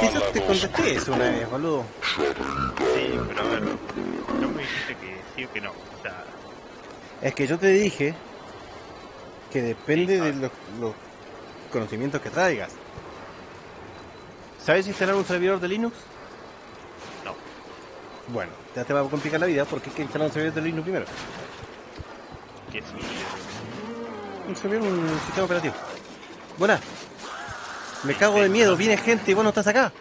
quizás te contesté eso una vez, boludo. Sí, pero a ver, no me dijiste que sí o que no, o sea... Es que yo te dije que depende de los conocimientos que traigas. ¿Sabes instalar un servidor de Linux? No. Bueno, ya te va a complicar la vida porque hay que instalar un servidor de Linux primero. ¿Qué es un servidor? Un sistema operativo. Buena. Me cago de miedo, viene gente y vos no estás acá.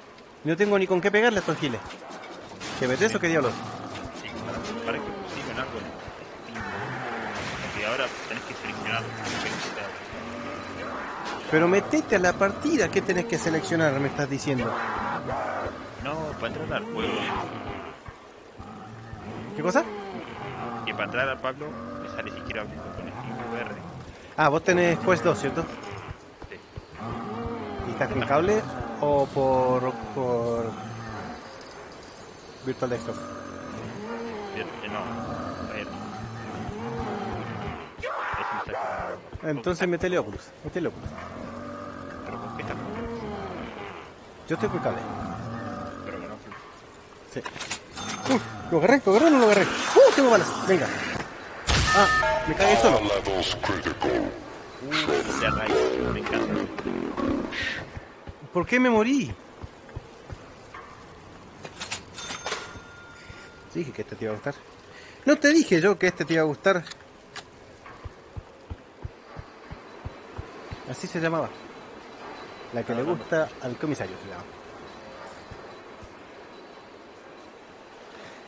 No tengo ni con qué pegarle a estos giles. ¿Te metes o qué diablos? Sí, para que consigan algo. Porque ahora tenés que seleccionar. Pero metete a la partida, ¿qué tenés que seleccionar? Me estás diciendo. No, para entrar al juego. ¿Qué cosa? Que para entrar al Pablo me sale si quiero abrirlo con el QR. Ah, vos tenés Quest 2, ¿cierto? ¿Estás con cable o por Virtual Desktop? No. Entonces metele Oculus. ¿Pero con qué estás? Yo estoy con cable. Pero con Oculus. Sí. Lo agarré, no lo agarré. Tengo balas. Venga. Ah, me cagué solo. Me encanta. ¿Por qué me morí? Dije que este te iba a gustar. No te dije yo que este te iba a gustar. Así se llamaba. La que le gusta al comisario se llama.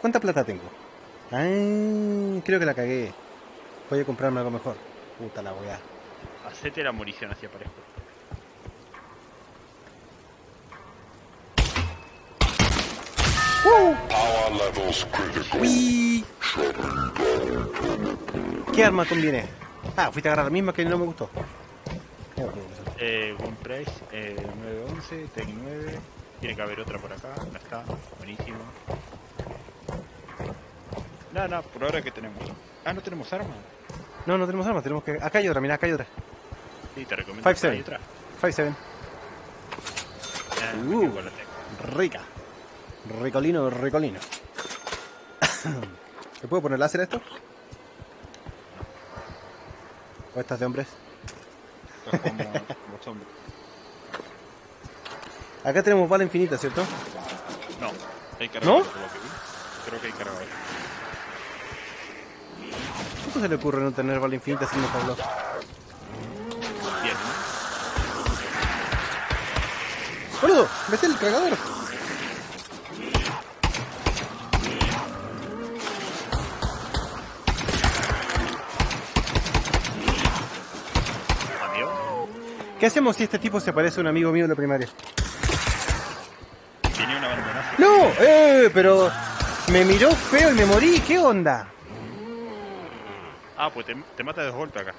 ¿Cuánta plata tengo? Ay, creo que la cagué. Voy a comprarme algo mejor. Puta la weá. Hacete la munición hacia parejo. Uy. ¿Qué arma conviene? Ah, fuiste a agarrar la misma que no me gustó. Gunprice 911, Tec 9. Tiene que haber otra por acá. No está, buenísimo. No, no, por ahora que tenemos. Ah, no tenemos armas. No, no tenemos armas, tenemos que... Acá hay otra, mirá, acá hay otra. Sí, te recomiendo. 5-7. 5-7. Rica. Ricolino, ricolino. ¿Le puedo poner láser a esto? ¿O estas de hombres? Esto es como hombres. Acá tenemos bala infinita, ¿cierto? No, hay cargador. ¿No? Creo que hay cargador. ¿Cómo se le ocurre no tener bala infinita si no está hablando? Bien. ¡Boludo! ¡Ves el cargador! ¿Qué hacemos si este tipo se parece a un amigo mío de la primaria? Tenía una bandera. ¡No! Pero me miró feo y me morí. ¿Qué onda? Ah, pues te mata de golpe acá.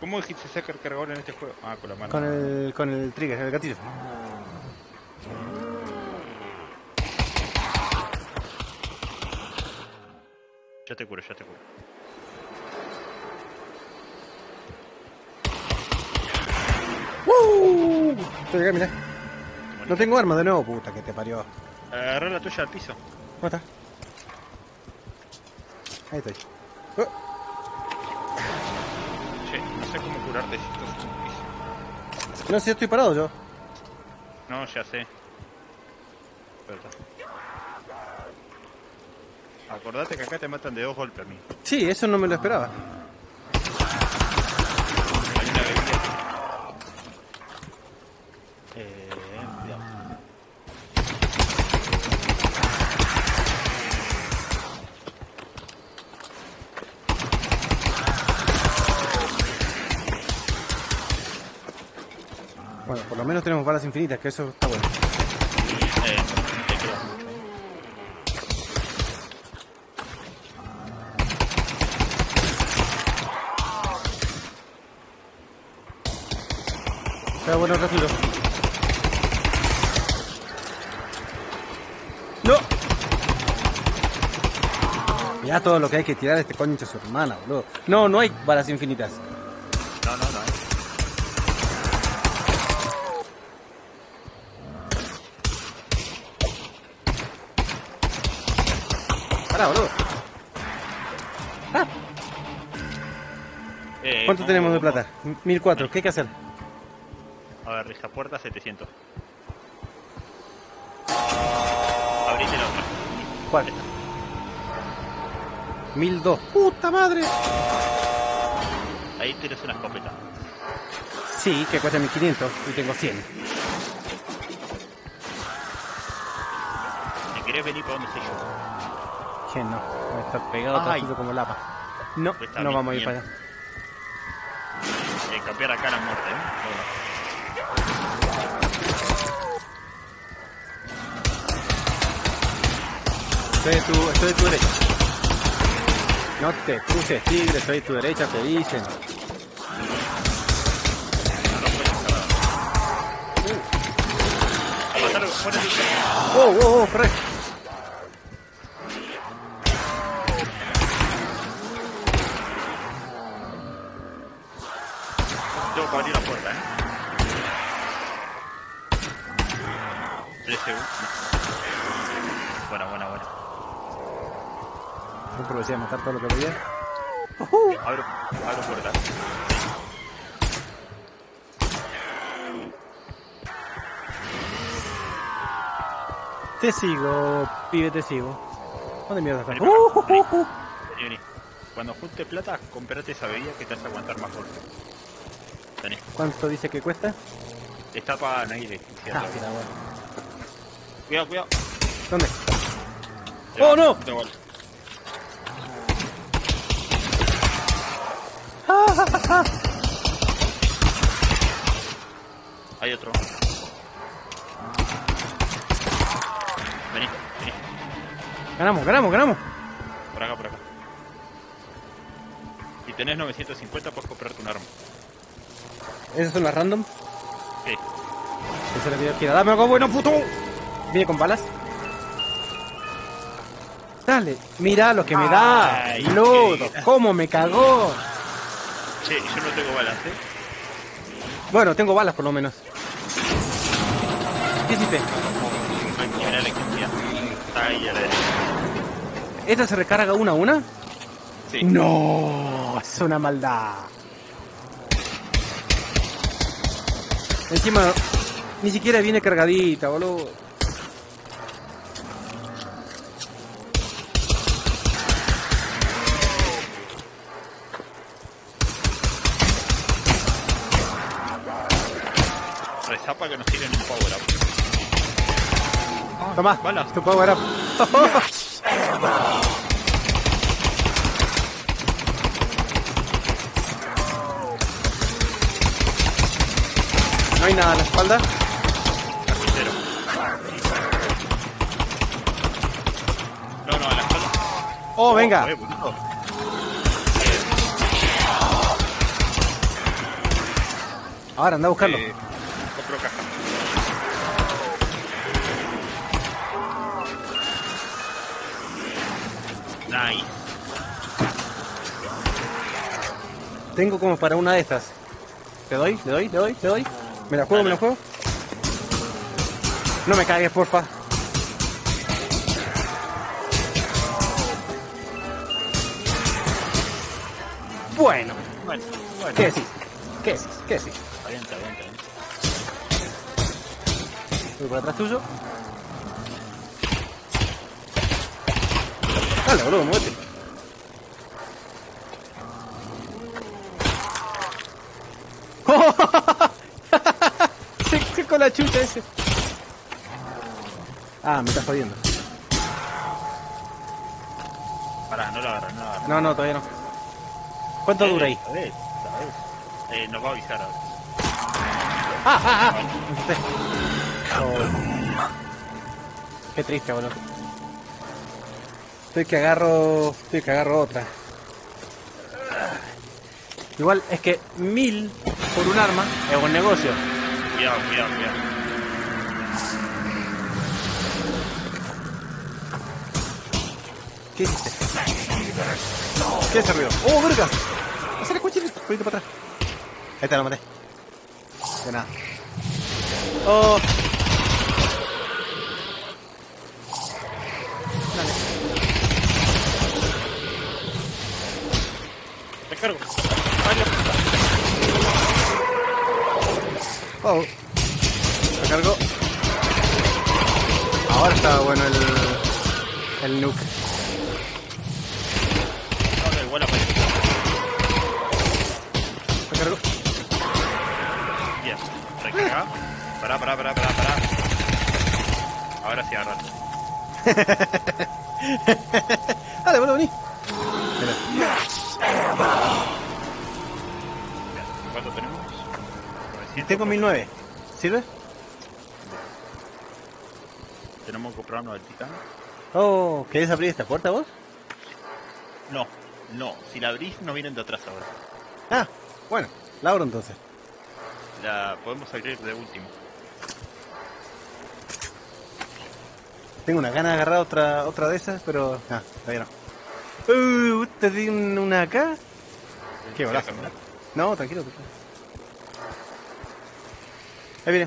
¿Cómo dijiste sacar cargador en este juego? Ah, con la mano. Con el trigger, el gatillo. Ya te curo, ya te curo. Estoy acá, mirá. No tengo armas de nuevo, puta que te parió. Agarré la tuya al piso. ¿Cómo está? Ahí estoy. Che, no sé cómo curarte si esto es un piso. No sé, si estoy parado yo. No, ya sé. Espera. Acordate que acá te matan de 2 golpes a mí. Sí, eso no me lo esperaba. Bueno, por lo menos tenemos balas infinitas, que eso está bueno. Está bueno, rápido. ¡No! Mirá todo lo que hay que tirar a este coño a su hermana, boludo. No, no hay balas infinitas. No, no, no hay. Pará, boludo. Ah. ¿Cuánto tenemos de plata? 1004, ¿qué hay que hacer? A ver, risca puerta, 700. Abrite la otra. ¿Cuál? 1002. ¡Puta madre! Ahí tienes una escopeta. Sí, que cuesta 1500 y tengo 100. ¿Te querés venir para donde estoy yo? Que no, voy a estar pegado tranquilo como lapa. No, pues no vamos a ir para allá. Campear acá la muerte, ¿eh? Estoy de tu derecha. No te cruces, tigre, estoy de tu derecha, te dicen. Oh, corre. Tengo que abrir la puerta, ¿eh? 3 segundos. Buena. No aprovechaba matar todo lo que podía. Abro puerta. Te sigo, pibe, te sigo. ¿Dónde mierda estás? Vení. Cuando juntes plata, comprate esa bebida que te hace aguantar más golpe. ¿Cuánto dice que cuesta? Está para Naire. Cuidado. ¿Dónde? ¡Oh, no! Hay otro. Vení. Ganamos. Por acá. Si tenés 950 puedes comprarte un arma. ¿Esas son las random? Sí. Esa es la que yo quiero. ¡Dame algo bueno, puto! ¿Viene con balas? Dale, mirá lo que me da. Lodo, cómo me cagó. Che, yo no tengo balas, ¿eh? Bueno, tengo balas por lo menos. ¿Qué hiciste? Mira la electricidad. Está ahí a la derecha. ¿Esta se recarga una a una? Sí. ¡No! Es una maldad. Encima, ni siquiera viene cargadita, boludo. Rezá para que nos tiren un power up. Tomá, balas. Tu power up. No hay nada en la espalda. Carpintero. No, en la espalda. Oh, venga. Ahora anda a buscarlo. Compro caja. Nice. Tengo como para una de estas. ¿Te doy? ¿Me la juego? No me cagues, porfa. Bueno. ¿Qué decís? Está bien. Voy por atrás tuyo. Dale, boludo, muévete. Se con la chucha ese. Ah, me estás jodiendo. Pará, no lo agarras. No, todavía no. ¿Cuánto dura ahí? A ver. Nos va a avisar ahora. Qué triste, boludo. Estoy que agarro otra. Igual es que 1000 por un arma es buen negocio. Cuidado. ¿Qué hiciste? ¿Qué es ese ruido? ¡Oh, verga! ¡Hacele cuchillito! ¡Cuidado para atrás! Ahí está, lo maté. De nada. ¡Oh! Dale. cargo. Ay, la puta. Oh. La cargo. Ahora está bueno el nuke. No, igual a pedir. La cargo. Bien. Recarga. Pará. Ahora sí, agarrate. Dale, bueno, vení. ¿Cuánto tenemos? Tengo 1009. ¿Sirve? Tenemos que comprarnos el titán. Oh, ¿querés abrir esta puerta vos? No. Si la abrís no vienen de atrás ahora. Ah, bueno. La abro entonces. La podemos abrir de último. Tengo una gana de agarrar otra de esas, pero... Ah, todavía no. ¿Te di una acá? Qué bolazo. No, tranquilo. Ahí viene.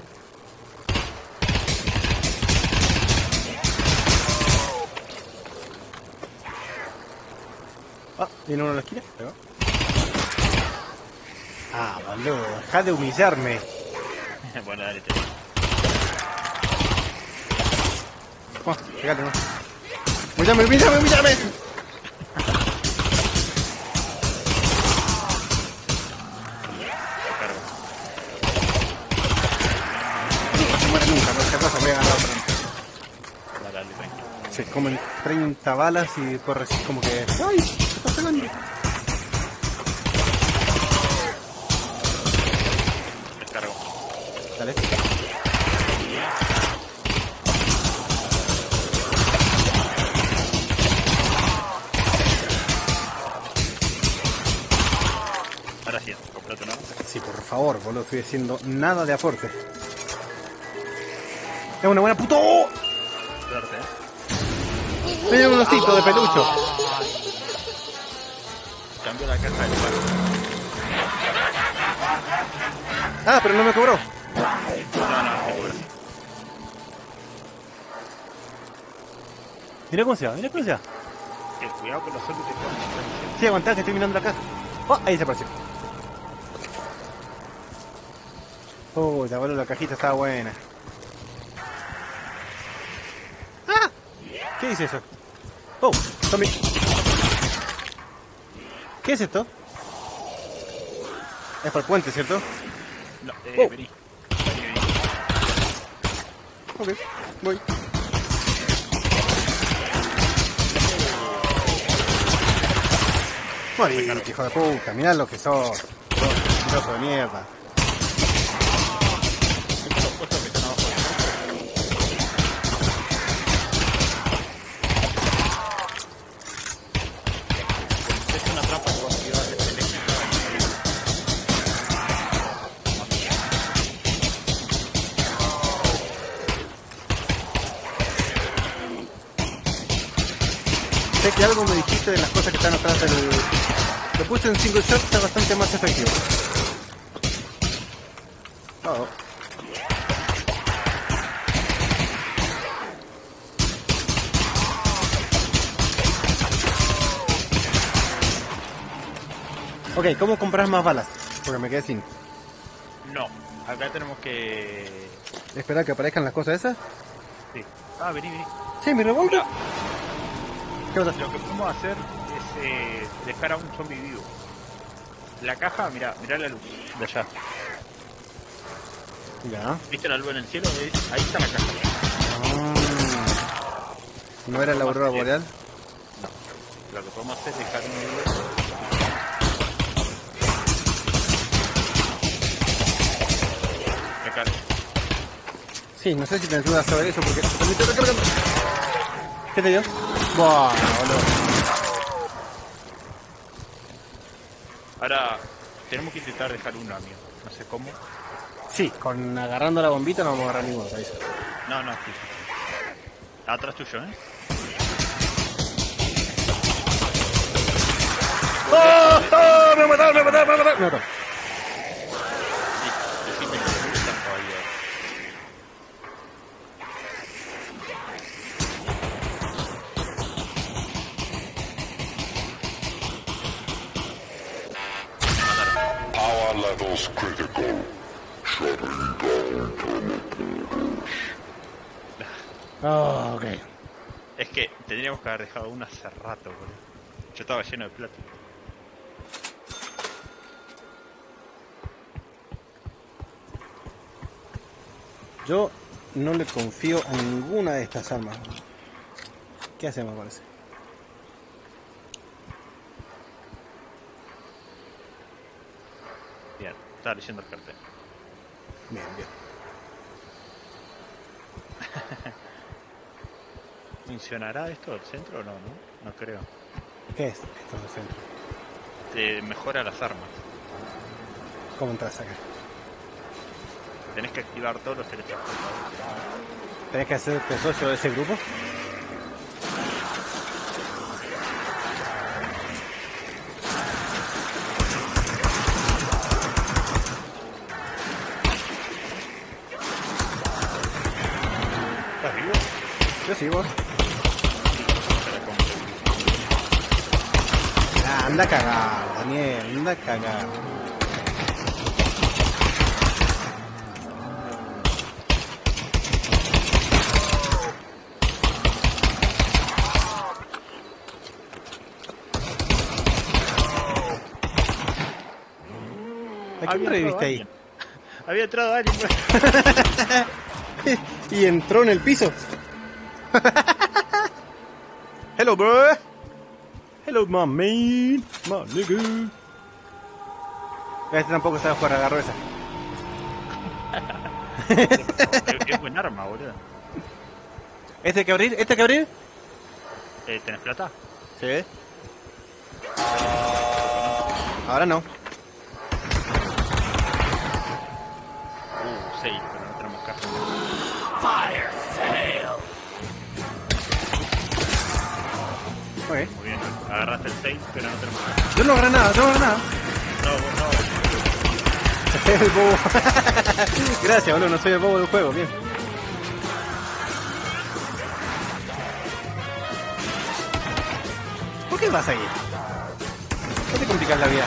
Ah, viene uno a la esquina. Ahí va. Ah, boludo, dejá de humillarme. Bueno, dale, te vamos, llegate, no. ¡Humillame! Se comen 30 balas y corre así como que... ¡Ay! ¡Se está pegando! Descargo. Dale. Ahora sí, completo, ¿no? Sí, por favor, boludo. Estoy haciendo nada de aporte. ¡Es una buena puto! Suerte, ¿eh? Me llevo un osito de pelucho. Cambio la caja del palo. Ah, pero no me cobró. No cobró. Mira cómo se va. Cuidado con los otros. Sí, aguantá, que estoy mirando acá. Oh, ahí se apareció. Uy, la cajita estaba buena. ¡Ah! ¿Qué dice eso? Oh, zombie. ¿Qué es esto? Es para el puente, ¿cierto? No, vení. Ok, voy. Morí, hijo de puta, mirá lo que sos. Trozo de mierda. Que algo me dijiste de las cosas que están atrás del... Lo puse en single shot, está bastante más efectivo. Oh. Ok, ¿cómo compras más balas? Porque me quedé sin... No, acá tenemos que... ¿Esperar que aparezcan las cosas esas? Sí. Ah, vení. Sí, mi revólver. Lo que podemos hacer es dejar a un zombie vivo. La caja, mirá la luz de allá. Ya. ¿Viste la luz en el cielo? Ahí está la caja. Ah. ¿No era la aurora boreal? No. Lo que podemos hacer es dejar un vivo. Recarga. Sí, no sé si te ayuda a saber eso porque... ¡Me estoy recargando! ¿Qué te dio? Bueno, boludo. Ahora tenemos que intentar dejar uno, amigo. No sé cómo. Sí, con agarrando la bombita no vamos a agarrar ninguno, ¿sabes? No, sí. Atrás tuyo, ¿eh? ¡Oh! ¡Me mató! was critical, shutting down teleporters. Oh, ok. Es que tendríamos que haber dejado una hace rato, boludo. Yo estaba lleno de plata. Yo no le confío a ninguna de estas armas. ¿Qué hacemos con eso? Bien, estaba leyendo el cartel. Bien, bien. ¿Funcionará esto del centro o no? No creo. ¿Qué es esto del centro? Te mejora las armas. ¿Cómo entras acá? Tenés que activar todos los teletransportadores. ¿Tenés que hacerte socio de ese grupo? ¿Estás vivo? Yo sí, vos. Ah, anda cagado, Daniel, anda cagado. ¿Qué reviste ahí? Había entrado alguien. Y entró en el piso. Hello, bro. Hello, my man. My nigga. Este tampoco sabe jugar, agarró esa. Es buen arma, boludo. ¿Este hay que abrir? ¿Este hay que abrir? ¿Tenés plata? Sí. Ahora no. Sí, pero no tenemos caso. Fire fail. Okay. Muy bien, agarraste el 6, pero no tenemos caso. Yo no agarré nada, yo no agarré nada. No, vos no. Soy el bobo. Gracias, boludo, no soy el bobo del juego, bien. ¿Por qué vas ahí? ¿Qué te complicas la vida?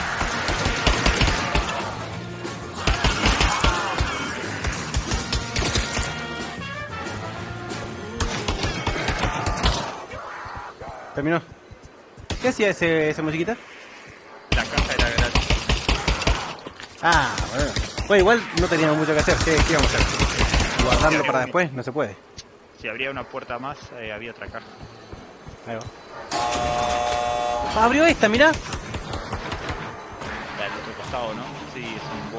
Terminó. ¿Qué hacía esa musiquita? La caja era gratis. Ah, bueno. Bueno, igual no teníamos mucho que hacer. ¿Qué íbamos a hacer? ¿Guardarlo para después? No se puede. Si abría una puerta más, había otra caja. Ahí va. Ah, abrió esta, mirá. La del otro costado, ¿no? Sí, es un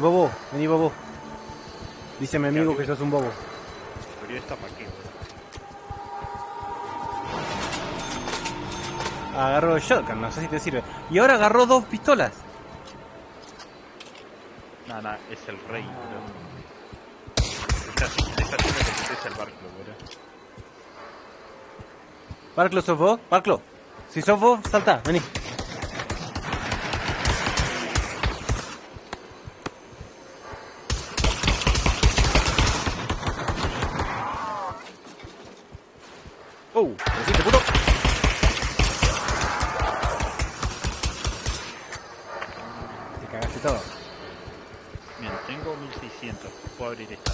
bobo. Bobo. Vení, bobo. Dice mi amigo que sos un bobo. Abrió esta para qué, bro. Agarró el shotgun, no sé si te sirve. Y ahora agarró dos pistolas. Nada, es el rey, bro. Está haciendo que te pese al Barclo, bro. Barclo, ¿sos vos? Barclo, si sos vos, saltá, vení. ¿Te puto? Todo. Mira, tengo 1600, puedo abrir esta.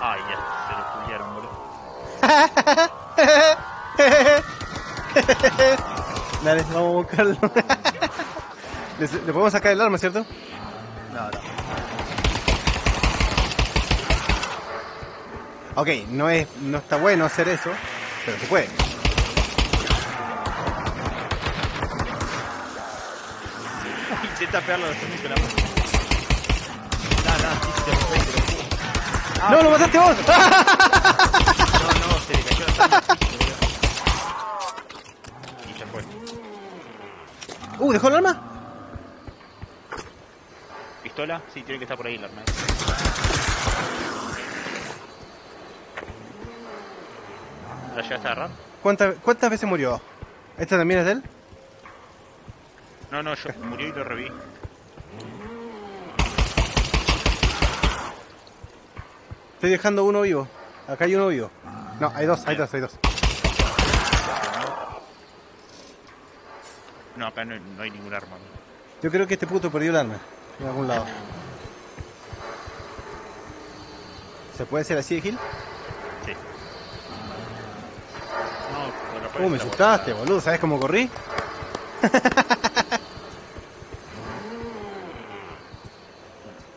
Ay, ya se lo culiaron, boludo. Dale, vamos a buscarlo. ¿Le podemos sacar el arma, cierto? No, no. Ok, no está bueno hacer eso, pero se puede. Intenta pegarlo con la mano. ¡No, lo mataste vos! No, se le cayó la sangre. Y se fue. ¿Dejó el arma? ¿Pistola? Sí, tiene que estar por ahí el arma. ¿La llegaste a agarrar? ¿Cuántas veces murió? ¿Esta también es de él? No, yo murió y lo reví. Estoy dejando uno vivo. Acá hay uno vivo. No, hay dos. No, acá no hay ningún arma. Yo creo que este puto perdió el arma en algún lado. ¿Se puede hacer así de Gil? Sí. No, me asustaste, boludo. ¿Sabes cómo corrí?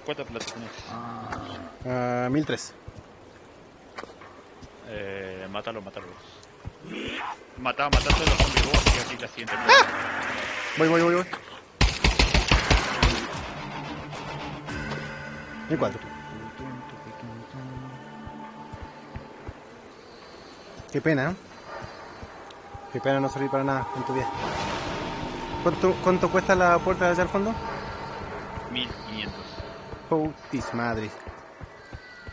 ¿Cuántas platas tenés? 1003. Mátalo. Matá todos los zombies vos y aquí la siguiente. Voy. 1004. Qué pena, ¿no? Qué pena no servir para nada en tu vida. ¿Cuánto cuesta la puerta de allá al fondo? 1500. Putis madre.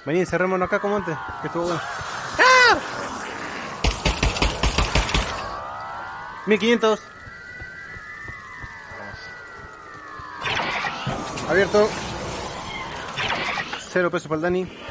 Vení, encerrémonos acá como antes, que estuvo bueno. 1500. Abierto. 0 pesos para el Dani.